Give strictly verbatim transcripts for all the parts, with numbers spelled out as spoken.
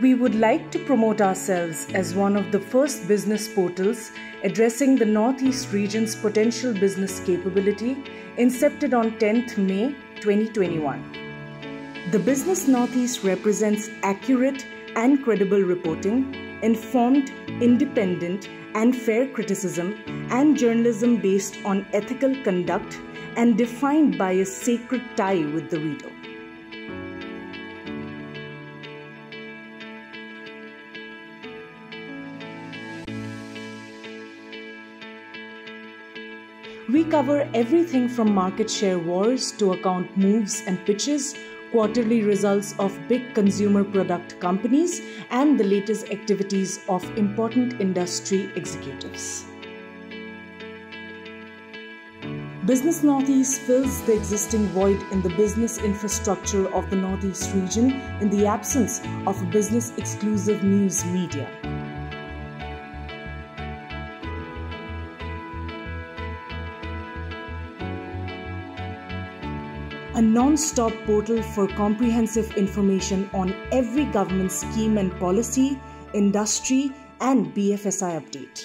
We would like to promote ourselves as one of the first business portals addressing the Northeast region's potential business capability, incepted on tenth May twenty twenty-one. The Business Northeast represents accurate and credible reporting, informed, independent and fair criticism, and journalism based on ethical conduct and defined by a sacred tie with the reader. We cover everything from market share wars to account moves and pitches, quarterly results of big consumer product companies, and the latest activities of important industry executives. Business Northeast fills the existing void in the business infrastructure of the Northeast region in the absence of a business-exclusive news media. A non-stop portal for comprehensive information on every government scheme and policy, industry, and B F S I update.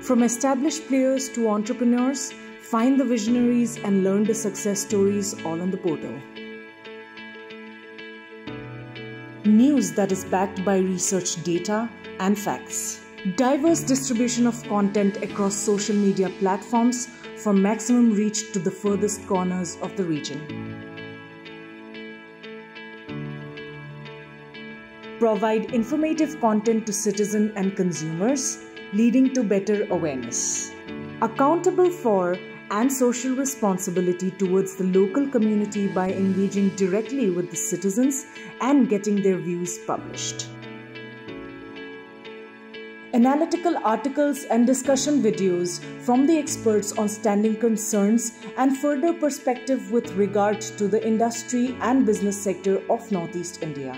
From established players to entrepreneurs, find the visionaries and learn the success stories all on the portal. News that is backed by research data and facts. Diverse distribution of content across social media platforms for maximum reach to the furthest corners of the region. Provide informative content to citizens and consumers, leading to better awareness. Accountable for and social responsibility towards the local community by engaging directly with the citizens and getting their views published. Analytical articles and discussion videos from the experts on standing concerns and further perspective with regard to the industry and business sector of Northeast India.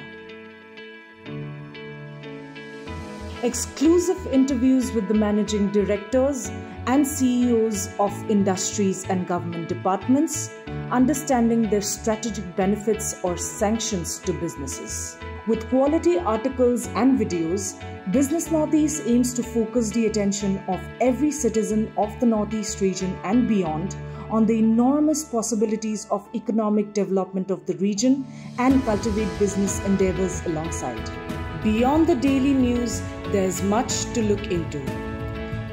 Exclusive interviews with the managing directors and C E Os of industries and government departments, understanding their strategic benefits or sanctions to businesses. With quality articles and videos, Business Northeast aims to focus the attention of every citizen of the Northeast region and beyond on the enormous possibilities of economic development of the region and cultivate business endeavors alongside. Beyond the daily news, there is much to look into.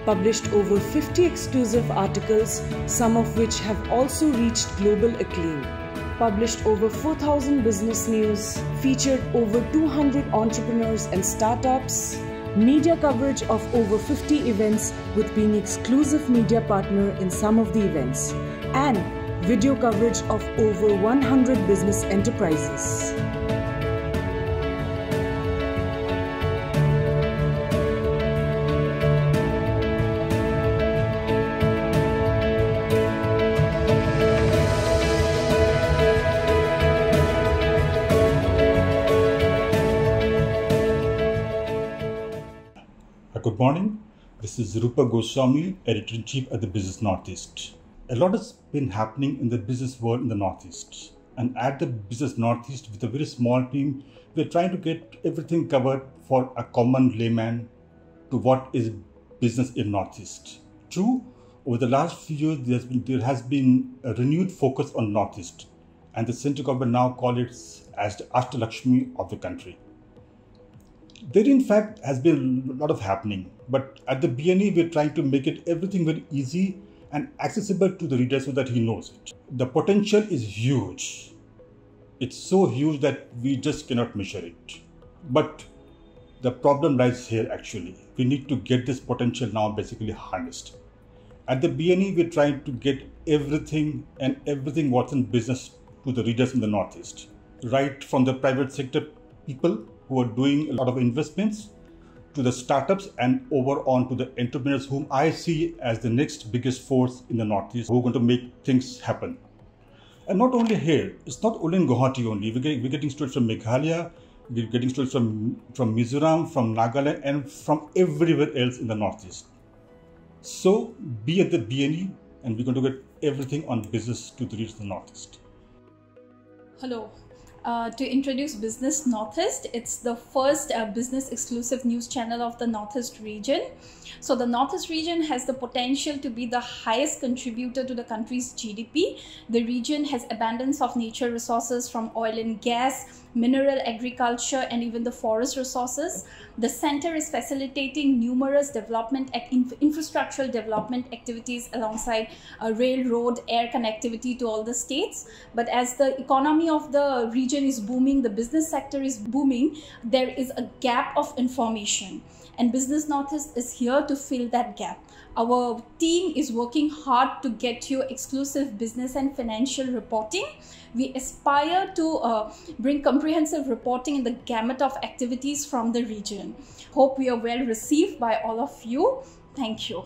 Published over fifty exclusive articles, some of which have also reached global acclaim. Published over four thousand business news, featured over two hundred entrepreneurs and startups, media coverage of over fifty events with being exclusive media partner in some of the events, and video coverage of over one hundred business enterprises. Good morning, this is Rupa Goswami, Editor-in-Chief at the Business Northeast. A lot has been happening in the business world in the Northeast, and at the Business Northeast, with a very small team, we are trying to get everything covered for a common layman to what is business in Northeast. True, over the last few years, there has been, there has been a renewed focus on Northeast, and the central government now calls it as the Ashtalakshmi of the country. There in fact has been a lot of happening, but at the B N E we are trying to make it everything very easy and accessible to the reader so that he knows it. The potential is huge. It's so huge that we just cannot measure it. But the problem lies here actually. We need to get this potential now basically harnessed. At the B N E we are trying to get everything and everything what's in business to the readers in the Northeast. Right from the private sector people who are doing a lot of investments, to the startups, and over on to the entrepreneurs whom I see as the next biggest force in the Northeast who are going to make things happen. And not only here, it's not only in Guwahati only. We're getting, we're getting stories from Meghalaya, we're getting stories from, from Mizoram, from Nagaland, and from everywhere else in the Northeast. So be at the B N E, and we're going to get everything on business to reach the Northeast. Hello. Uh, to introduce Business Northeast. It's the first uh, business exclusive news channel of the Northeast region. So the Northeast region has the potential to be the highest contributor to the country's G D P. The region has abundance of nature resources from oil and gas, mineral, agriculture, and even the forest resources. The center is facilitating numerous development inf infrastructural development activities alongside uh, railroad, air connectivity to all the states. But as the economy of the region is booming, the business sector is booming, there is a gap of information, and Business Northeast is here to fill that gap. Our team is working hard to get you exclusive business and financial reporting. We aspire to uh, bring comprehensive reporting in the gamut of activities from the region. Hope we are well received by all of you. Thank you.